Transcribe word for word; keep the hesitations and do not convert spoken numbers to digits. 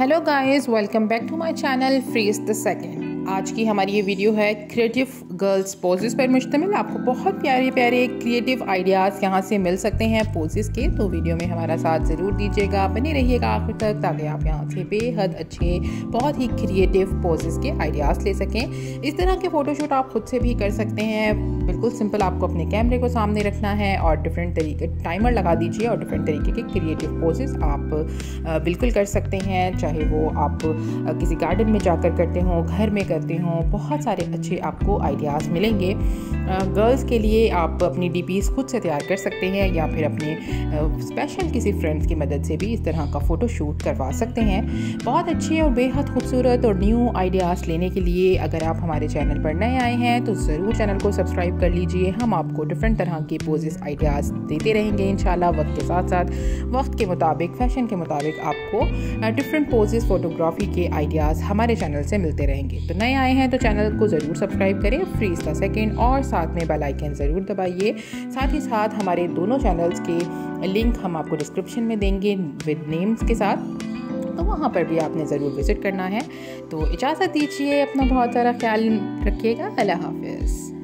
Hello guys, welcome back to my channel freeze the second. आज की हमारी ये वीडियो है क्रिएटिव गर्ल्स पोजेस पर मुश्तमिल। आपको बहुत प्यारे प्यारे क्रिएटिव आइडियाज़ यहाँ से मिल सकते हैं पोजेस के, तो वीडियो में हमारा साथ ज़रूर दीजिएगा, बने रहिएगा आखिर तक, ताकि आप यहाँ से बेहद अच्छे बहुत ही क्रिएटिव पोजेस के आइडियाज़ ले सकें। इस तरह के फ़ोटोशूट आप खुद से भी कर सकते हैं। बिल्कुल सिंपल, आपको अपने कैमरे को सामने रखना है और डिफरेंट तरीके टाइमर लगा दीजिए और डिफरेंट तरीके के क्रिएटिव पोजेस आप बिल्कुल कर सकते हैं, चाहे वो आप किसी गार्डन में जाकर करते हों, घर में करते हों। बहुत सारे अच्छे आपको आइडियाज़ मिलेंगे। गर्ल्स के लिए आप अपनी डीपीस खुद से तैयार कर सकते हैं या फिर अपने स्पेशल किसी फ्रेंड्स की मदद से भी इस तरह का फ़ोटो शूट करवा सकते हैं। बहुत अच्छे और बेहद खूबसूरत और न्यू आइडियाज़ लेने के लिए अगर आप हमारे चैनल पर नए आए हैं तो ज़रूर चैनल को सब्सक्राइब कर लीजिए। हम आपको डिफरेंट तरह के पोजेस आइडियाज़ देते रहेंगे इंशाल्लाह। वक्त के साथ साथ, वक्त के मुताबिक, फैशन के मुताबिक आपको डिफरेंट पोजेस फोटोग्राफी के आइडियाज़ हमारे चैनल से मिलते रहेंगे। तो नए आए हैं तो चैनल को ज़रूर सब्सक्राइब करें फ्रीज द सेकंड, और साथ में बेल आइकन ज़रूर दबाइए। साथ ही साथ हमारे दोनों चैनल्स के लिंक हम आपको डिस्क्रिप्शन में देंगे विद नेम्स के साथ, तो वहाँ पर भी आपने ज़रूर विज़िट करना है। तो इजाज़त दीजिए, अपना बहुत सारा ख्याल रखिएगा। अल्लाह हाफिज़।